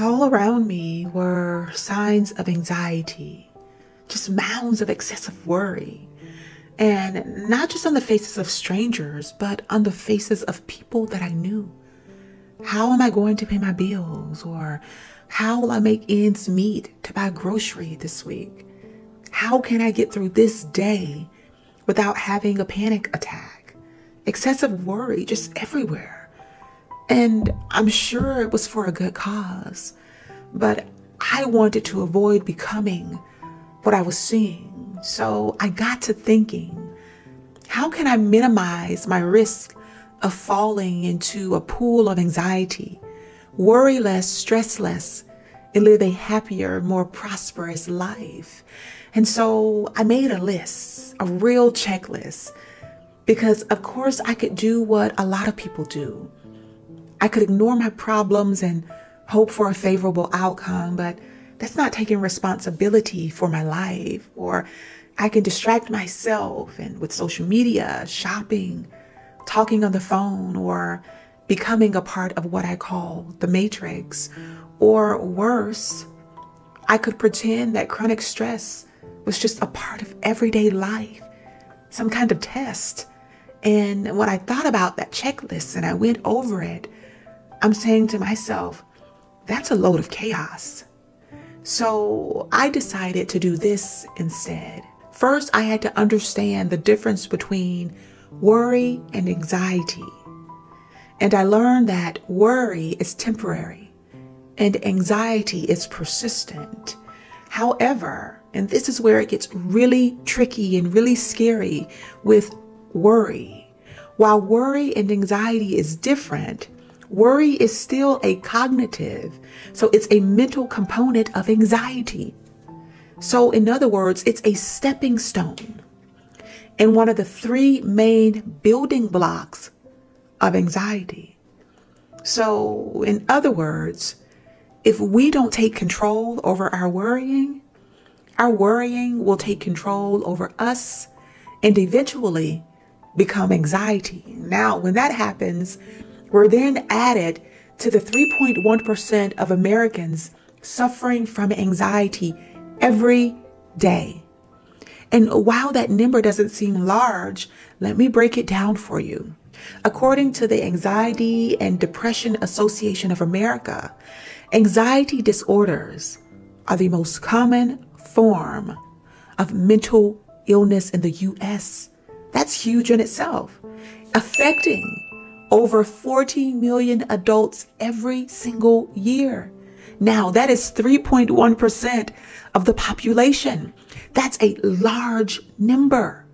All around me were signs of anxiety, just mounds of excessive worry. And not just on the faces of strangers, but on the faces of people that I knew. How am I going to pay my bills? Or how will I make ends meet to buy grocery this week? How can I get through this day without having a panic attack? Excessive worry just everywhere. And I'm sure it was for a good cause, but I wanted to avoid becoming what I was seeing. So I got to thinking, how can I minimize my risk of falling into a pool of anxiety, worry less, stress less, and live a happier, more prosperous life? And so I made a list, a real checklist, because of course I could do what a lot of people do. I could ignore my problems and hope for a favorable outcome, but that's not taking responsibility for my life. Or I can distract myself and with social media, shopping, talking on the phone, or becoming a part of what I call the matrix. Or worse, I could pretend that chronic stress was just a part of everyday life, some kind of test. And when I thought about that checklist and I went over it, I'm saying to myself, that's a load of chaos. So I decided to do this instead. First, I had to understand the difference between worry and anxiety. And I learned that worry is temporary and anxiety is persistent. However, and this is where it gets really tricky and really scary with worry. While worry and anxiety is different, worry is still a cognitive, so it's a mental component of anxiety. So in other words, it's a stepping stone. And one of the three main building blocks of anxiety. So in other words, if we don't take control over our worrying will take control over us and eventually become anxiety. Now, when that happens, we're then added to the 3.1% of Americans suffering from anxiety every day. And while that number doesn't seem large, let me break it down for you. According to the Anxiety and Depression Association of America, anxiety disorders are the most common form of mental illness in the U.S. That's huge in itself, affecting over 40 million adults every single year. Now, that is 3.1% of the population. That's a large number.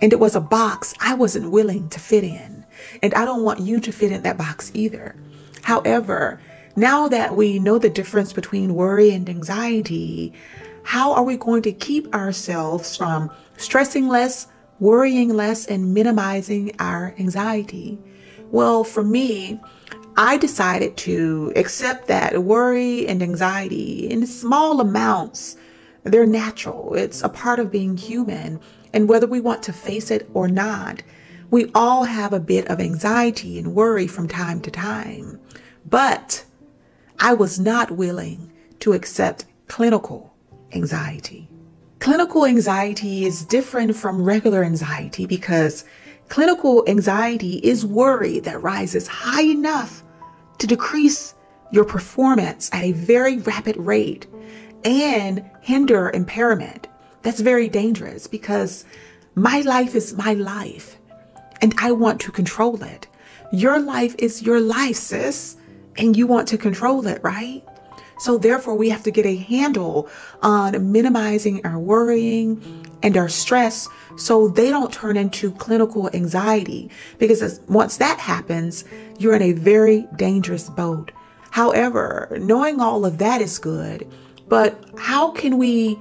And it was a box I wasn't willing to fit in. And I don't want you to fit in that box either. However, now that we know the difference between worry and anxiety, how are we going to keep ourselves from stressing less, worrying less, and minimizing our anxiety? Well, for me, I decided to accept that worry and anxiety in small amounts, they're natural. It's a part of being human. And whether we want to face it or not, we all have a bit of anxiety and worry from time to time. But I was not willing to accept clinical anxiety. Clinical anxiety is different from regular anxiety because clinical anxiety is worry that rises high enough to decrease your performance at a very rapid rate and hinder impairment. That's very dangerous because my life is my life and I want to control it. Your life is your life, sis, and you want to control it, right? So therefore, we have to get a handle on minimizing our worrying and our stress so they don't turn into clinical anxiety, because once that happens, you're in a very dangerous boat. However, knowing all of that is good, but how can we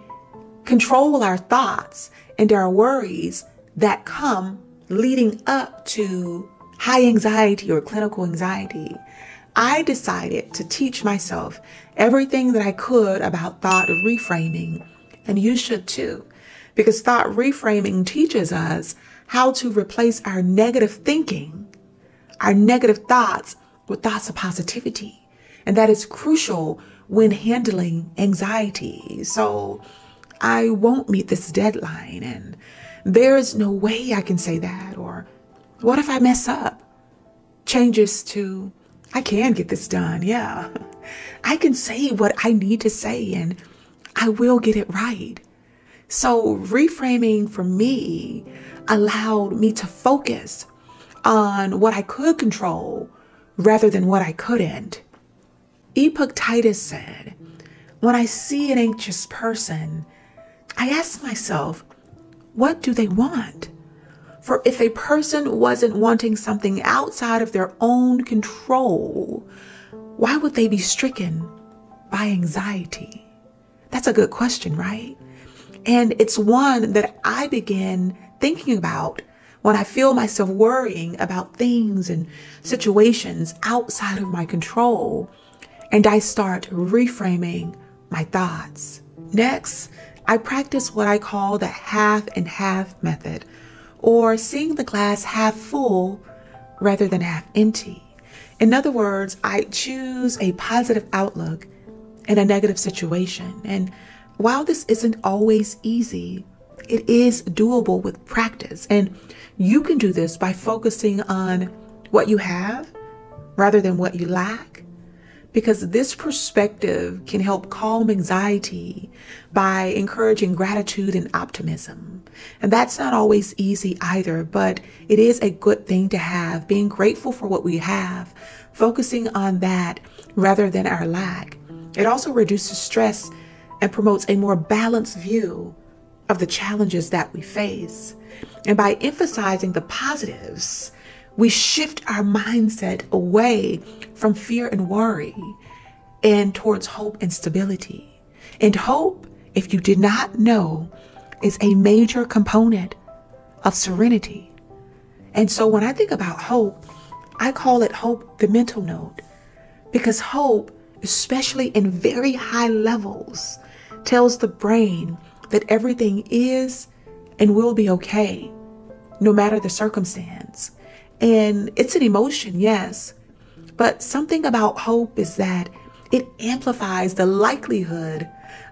control our thoughts and our worries that come leading up to high anxiety or clinical anxiety? I decided to teach myself everything that I could about thought reframing, and you should too, because thought reframing teaches us how to replace our negative thinking, our negative thoughts with thoughts of positivity. and that is crucial when handling anxiety. So I won't meet this deadline, and there is no way I can say that, or what if I mess up? Changes to, I can get this done, yeah. I can say what I need to say and I will get it right. So reframing for me allowed me to focus on what I could control rather than what I couldn't. Epictetus said, when I see an anxious person, I ask myself, what do they want? For if a person wasn't wanting something outside of their own control, why would they be stricken by anxiety? That's a good question, right? And it's one that I begin thinking about when I feel myself worrying about things and situations outside of my control, and I start reframing my thoughts. Next, I practice what I call the half and half method, or seeing the glass half full rather than half empty. In other words, I choose a positive outlook in a negative situation. And while this isn't always easy, it is doable with practice. And you can do this by focusing on what you have rather than what you lack, because this perspective can help calm anxiety by encouraging gratitude and optimism. And that's not always easy either, but it is a good thing to have, being grateful for what we have, focusing on that rather than our lack. It also reduces stress and promotes a more balanced view of the challenges that we face. And by emphasizing the positives, we shift our mindset away from fear and worry and towards hope and stability. And hope, if you did not know, is a major component of serenity. And so when I think about hope, I call it hope the mental note, because hope, especially in very high levels, tells the brain that everything is and will be okay, no matter the circumstance. And it's an emotion, yes, but something about hope is that it amplifies the likelihood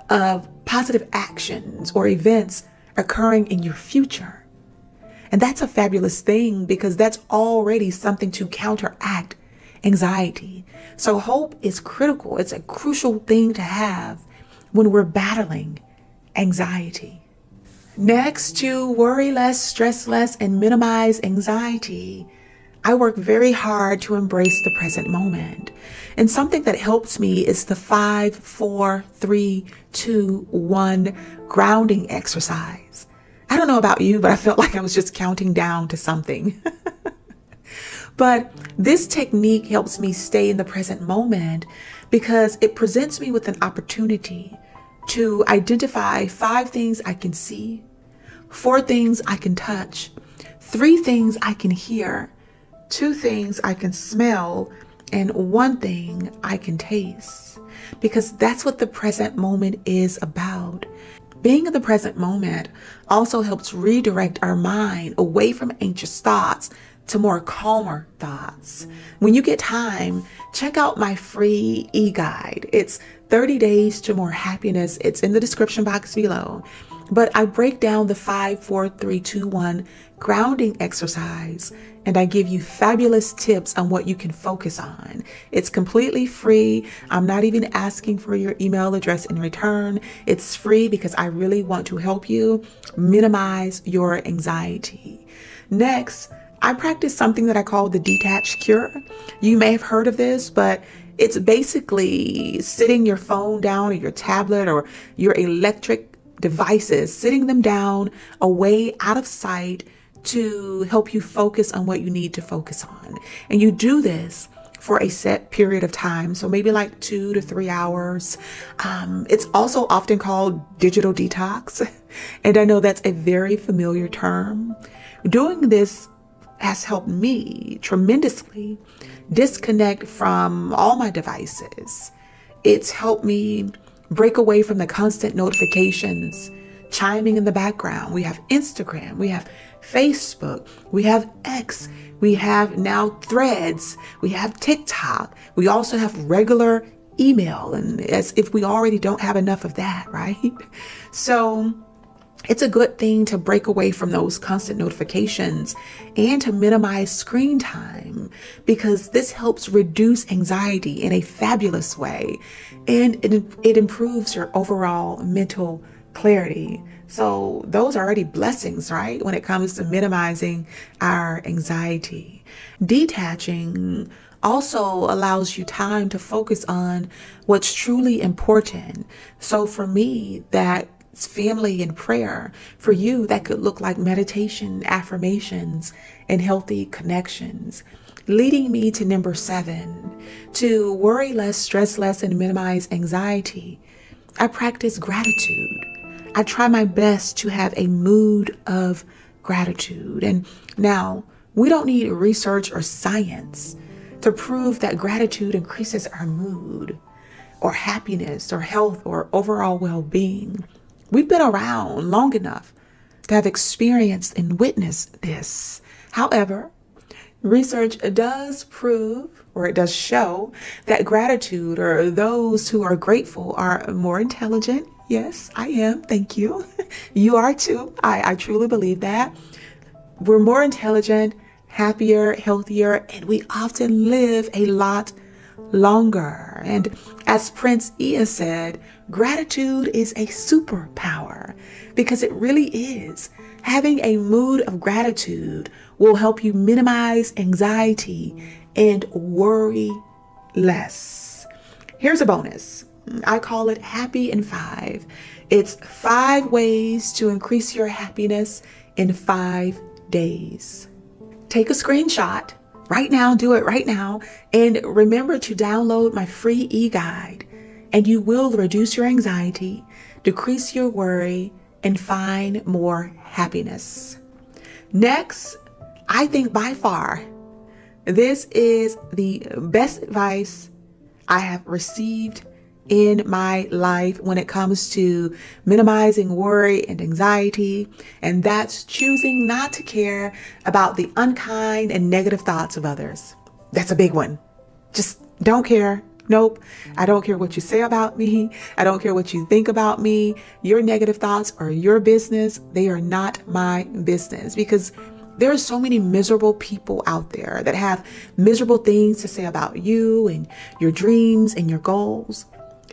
of positive actions or events occurring in your future. And that's a fabulous thing, because that's already something to counteract anxiety. So hope is critical. It's a crucial thing to have when we're battling anxiety. Next, to worry less, stress less, and minimize anxiety, I work very hard to embrace the present moment. And something that helps me is the 5, 4, 3, 2, 1 grounding exercise. I don't know about you, but I felt like I was just counting down to something. But this technique helps me stay in the present moment because it presents me with an opportunity to identify 5 things I can see, 4 things I can touch, 3 things I can hear, 2 things I can smell, and 1 thing I can taste. Because that's what the present moment is about. Being in the present moment also helps redirect our mind away from anxious thoughts to more calmer thoughts. When you get time, check out my free e-guide. It's 30 Days to More Happiness. It's in the description box below. But I break down the 5, 4, 3, 2, 1 grounding exercise, and I give you fabulous tips on what you can focus on. It's completely free. I'm not even asking for your email address in return. It's free because I really want to help you minimize your anxiety. Next, I practice something that I call the detached cure. You may have heard of this, but it's basically sitting your phone down or your tablet or your electric devices, sitting them down away out of sight to help you focus on what you need to focus on. And you do this for a set period of time, so maybe like 2 to 3 hours. It's also often called digital detox, and I know that's a very familiar term. Doing this has helped me tremendously disconnect from all my devices. It's helped me break away from the constant notifications chiming in the background. We have Instagram, we have Facebook, we have X, We have now threads. We have TikTok. We also have regular email, and as if we already don't have enough of that, right? So it's a good thing to break away from those constant notifications and to minimize screen time, because this helps reduce anxiety in a fabulous way, and it improves your overall mental clarity. So those are already blessings, right? When it comes to minimizing our anxiety. Detaching also allows you time to focus on what's truly important. So for me, that family and prayer. For you, that could look like meditation, affirmations, and healthy connections. Leading me to number 7, to worry less, stress less, and minimize anxiety. I practice gratitude. I try my best to have a mood of gratitude. And now, we don't need research or science to prove that gratitude increases our mood or happiness or health or overall well-being. We've been around long enough to have experienced and witnessed this. However, research does prove, or it does show, that gratitude, or those who are grateful, are more intelligent. Yes, I am. Thank you. You are too. I truly believe that. We're more intelligent, happier, healthier, and we often live a lot longer. And as Prince Ea said, gratitude is a superpower, because it really is. Having a mood of gratitude will help you minimize anxiety and worry less. Here's a bonus. I call it Happy in 5. It's 5 ways to increase your happiness in 5 days. Take a screenshot right now, do it right now, and remember to download my free e-guide, and you will reduce your anxiety, decrease your worry, and find more happiness. Next, I think by far, this is the best advice I have received in my life when it comes to minimizing worry and anxiety, and that's choosing not to care about the unkind and negative thoughts of others. That's a big one. Just don't care. Nope. I don't care what you say about me. I don't care what you think about me. Your negative thoughts are your business. They are not my business, because there are so many miserable people out there that have miserable things to say about you and your dreams and your goals.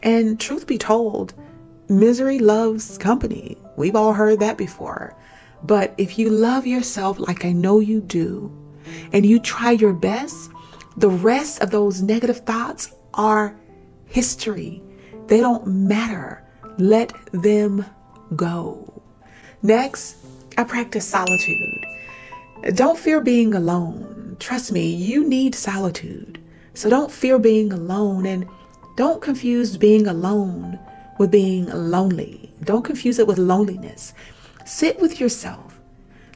And truth be told, misery loves company. We've all heard that before. But if you love yourself like I know you do, and you try your best, the rest of those negative thoughts are history. They don't matter. Let them go. Next, I practice solitude. Don't fear being alone. Trust me, you need solitude. So don't fear being alone, and don't confuse being alone with being lonely. Don't confuse it with loneliness. Sit with yourself.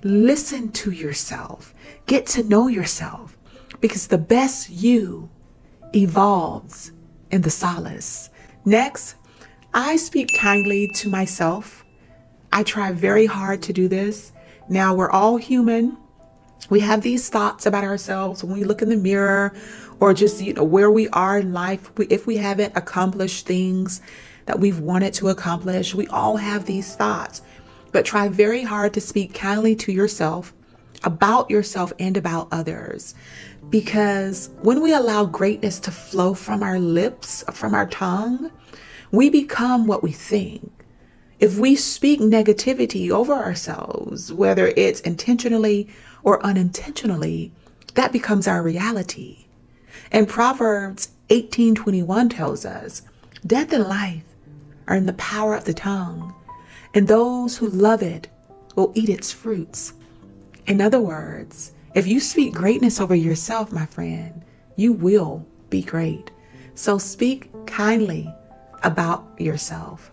Listen to yourself. Get to know yourself, because the best you evolves in the solace. Next, I speak kindly to myself. I try very hard to do this. Now, we're all human. We have these thoughts about ourselves when we look in the mirror, or just, you know, where we are in life. If we haven't accomplished things that we've wanted to accomplish, we all have these thoughts. But try very hard to speak kindly to yourself, about yourself, and about others. Because when we allow greatness to flow from our lips, from our tongue, we become what we think. If we speak negativity over ourselves, whether it's intentionally or unintentionally, that becomes our reality. And Proverbs 18:21 tells us, death and life are in the power of the tongue, and those who love it will eat its fruits. In other words, if you speak greatness over yourself, my friend, you will be great. So speak kindly about yourself.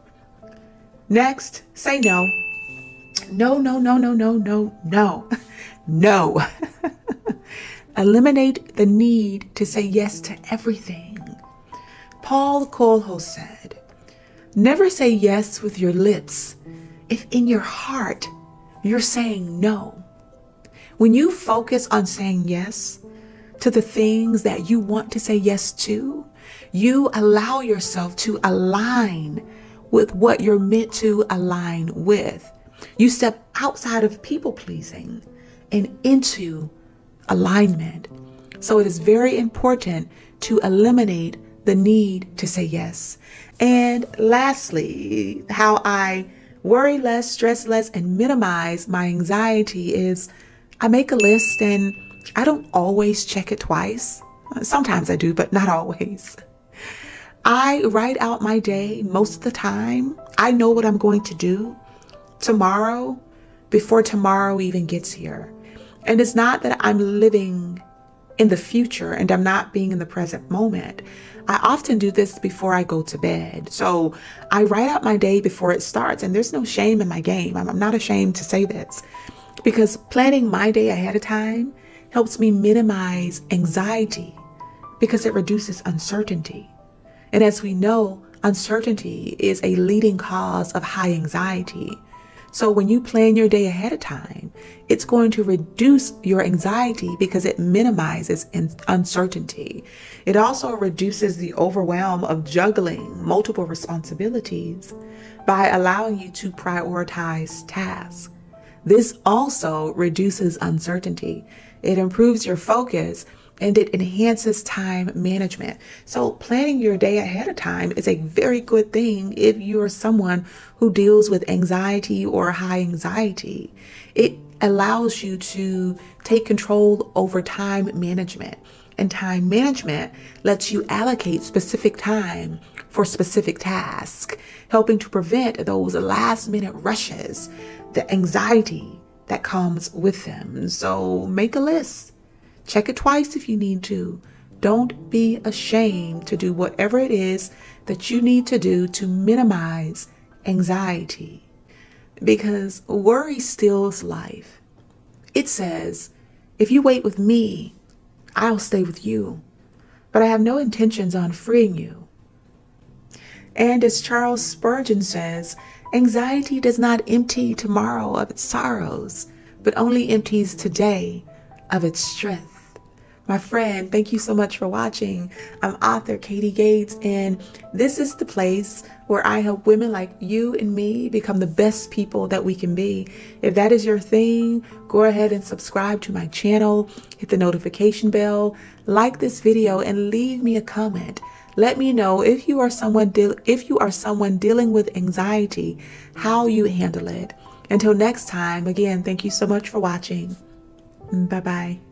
Next, say no. No, no, no, no, no, no, no. No. Eliminate the need to say yes to everything. Paul Coelho said, never say yes with your lips if in your heart you're saying no. When you focus on saying yes to the things that you want to say yes to, you allow yourself to align with what you're meant to align with. You step outside of people pleasing and into alignment. So it is very important to eliminate the need to say yes. And lastly, how I worry less, stress less, and minimize my anxiety is I make a list and I don't always check it twice. Sometimes I do, but not always. I write out my day most of the time. I know what I'm going to do tomorrow before tomorrow even gets here. And it's not that I'm living in the future and I'm not being in the present moment. I often do this before I go to bed. So I write out my day before it starts, and there's no shame in my game. I'm not ashamed to say this because planning my day ahead of time helps me minimize anxiety because it reduces uncertainty. And as we know, uncertainty is a leading cause of high anxiety. So when you plan your day ahead of time, it's going to reduce your anxiety because it minimizes uncertainty. It also reduces the overwhelm of juggling multiple responsibilities by allowing you to prioritize tasks. This also reduces uncertainty. It improves your focus and it enhances time management. So planning your day ahead of time is a very good thing if you're someone who deals with anxiety or high anxiety. It allows you to take control over time management, and time management lets you allocate specific time for specific tasks, helping to prevent those last minute rushes, the anxiety that comes with them. So make a list. Check it twice if you need to. Don't be ashamed to do whatever it is that you need to do to minimize anxiety, because worry steals life. It says, if you wait with me, I'll stay with you, but I have no intentions on freeing you. And as Charles Spurgeon says, anxiety does not empty tomorrow of its sorrows, but only empties today of its strength. My friend, thank you so much for watching. I'm author Katie Gates, and this is the place where I help women like you and me become the best people that we can be. If that is your thing, go ahead and subscribe to my channel, hit the notification bell, like this video, and leave me a comment. Let me know if you are someone dealing with anxiety, how you handle it. Until next time, again, thank you so much for watching. Bye-bye.